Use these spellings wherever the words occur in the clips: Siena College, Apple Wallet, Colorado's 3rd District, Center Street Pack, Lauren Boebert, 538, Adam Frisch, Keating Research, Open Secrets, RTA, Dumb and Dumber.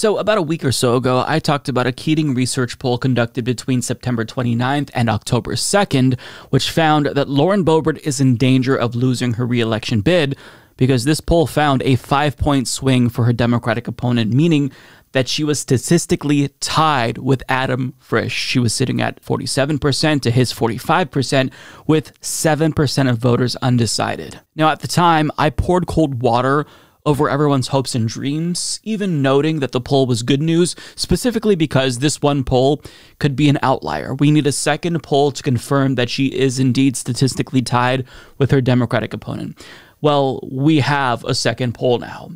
So about a week or so ago, I talked about a Keating Research poll conducted between September 29th and October 2nd, which found that Lauren Boebert is in danger of losing her re-election bid because this poll found a 5-point swing for her Democratic opponent, meaning that she was statistically tied with Adam Frisch. She was sitting at 47% to his 45%, with 7% of voters undecided. Now, at the time, I poured cold water over everyone's hopes and dreams, even noting that the poll was good news, specifically because this one poll could be an outlier. We need a second poll to confirm that she is indeed statistically tied with her Democratic opponent. Well, we have a second poll now,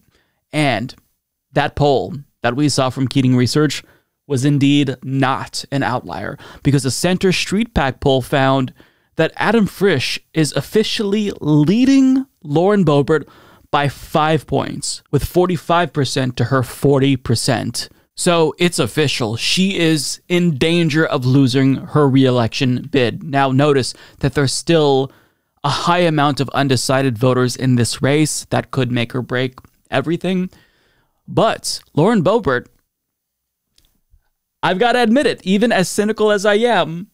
and that poll that we saw from Keating Research was indeed not an outlier, because the Center Street Pack poll found that Adam Frisch is officially leading Lauren Boebert by 5 points, with 45% to her 40%. So it's official. She is in danger of losing her re-election bid. Now notice that there's still a high amount of undecided voters in this race that could make or break everything. But Lauren Boebert, I've got to admit it, even as cynical as I am,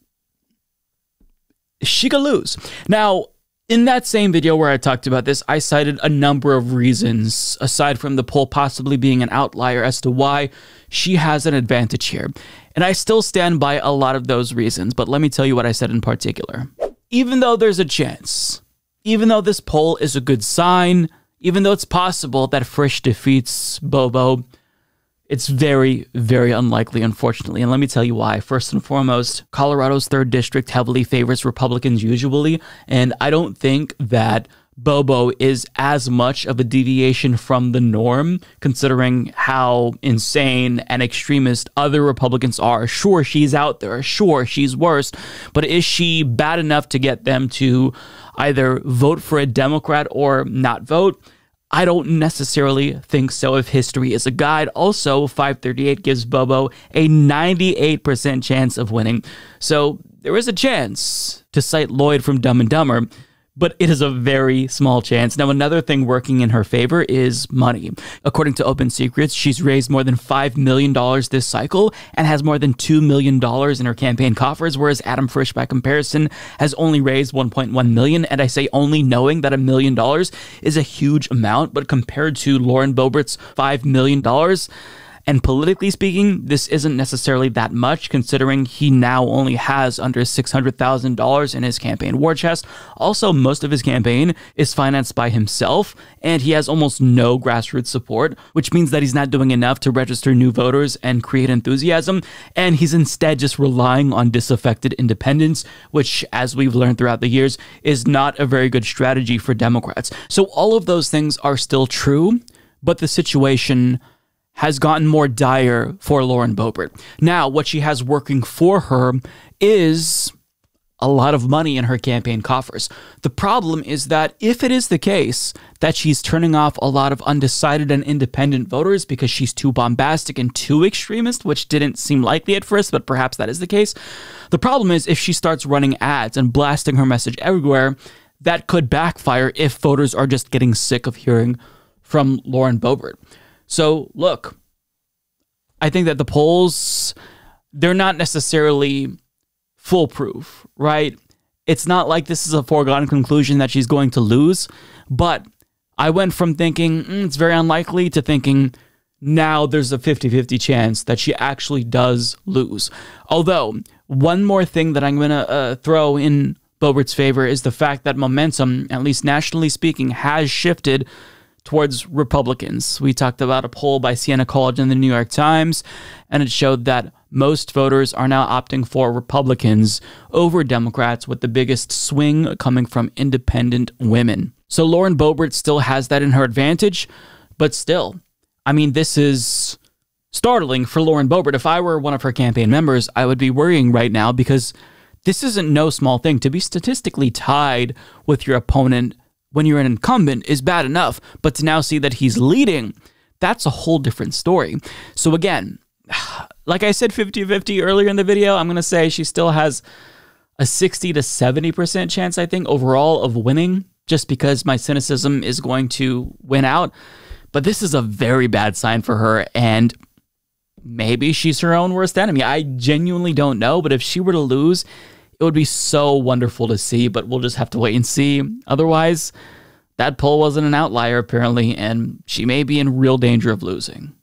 she could lose. Now, in that same video where I talked about this, I cited a number of reasons, aside from the poll possibly being an outlier, as to why she has an advantage here. And I still stand by a lot of those reasons, but let me tell you what I said in particular. Even though there's a chance, even though this poll is a good sign, even though it's possible that Frisch defeats Bobo, it's very, very unlikely, unfortunately. And let me tell you why. First and foremost, Colorado's 3rd District heavily favors Republicans usually, and I don't think that Bobo is as much of a deviation from the norm, considering how insane and extremist other Republicans are. Sure, she's out there. Sure, she's worse. But is she bad enough to get them to either vote for a Democrat or not vote? I don't necessarily think so, if history is a guide. Also, 538 gives Bobo a 98% chance of winning. So there is a chance, to cite Lloyd from Dumb and Dumber, but it is a very small chance. Now, another thing working in her favor is money. According to Open Secrets, she's raised more than $5 million this cycle and has more than $2 million in her campaign coffers, whereas Adam Frisch, by comparison, has only raised $1.1 million. And I say only knowing that $1 million is a huge amount, but compared to Lauren Boebert's $5 million, and politically speaking, this isn't necessarily that much, considering he now only has under $600,000 in his campaign war chest. Also, most of his campaign is financed by himself, and he has almost no grassroots support, which means that he's not doing enough to register new voters and create enthusiasm, and he's instead just relying on disaffected independents, which, as we've learned throughout the years, is not a very good strategy for Democrats. So all of those things are still true, but the situation has gotten more dire for Lauren Boebert. Now, what she has working for her is a lot of money in her campaign coffers. The problem is that if it is the case that she's turning off a lot of undecided and independent voters because she's too bombastic and too extremist, which didn't seem likely at first, but perhaps that is the case. The problem is if she starts running ads and blasting her message everywhere, that could backfire if voters are just getting sick of hearing from Lauren Boebert. So look, I think that the polls, they're not necessarily foolproof, right? It's not like this is a foregone conclusion that she's going to lose, but I went from thinking it's very unlikely to thinking now there's a 50-50 chance that she actually does lose. Although one more thing that I'm going to throw in Boebert's favor is the fact that momentum, at least nationally speaking, has shifted towards Republicans. We talked about a poll by Siena College and the New York Times, and it showed that most voters are now opting for Republicans over Democrats, with the biggest swing coming from independent women. So Lauren Boebert still has that in her advantage, but still, I mean, this is startling for Lauren Boebert. If I were one of her campaign members, I would be worrying right now, because this isn't no small thing. To be statistically tied with your opponent when you're an incumbent is bad enough, but to now see that he's leading, that's a whole different story. So again, like I said 50-50 earlier in the video, I'm going to say she still has a 60 to 70% chance, I think, overall of winning, just because my cynicism is going to win out. But this is a very bad sign for her, and maybe she's her own worst enemy. I genuinely don't know, but if she were to lose, it would be so wonderful to see, but we'll just have to wait and see. Otherwise, that poll wasn't an outlier apparently, and she may be in real danger of losing.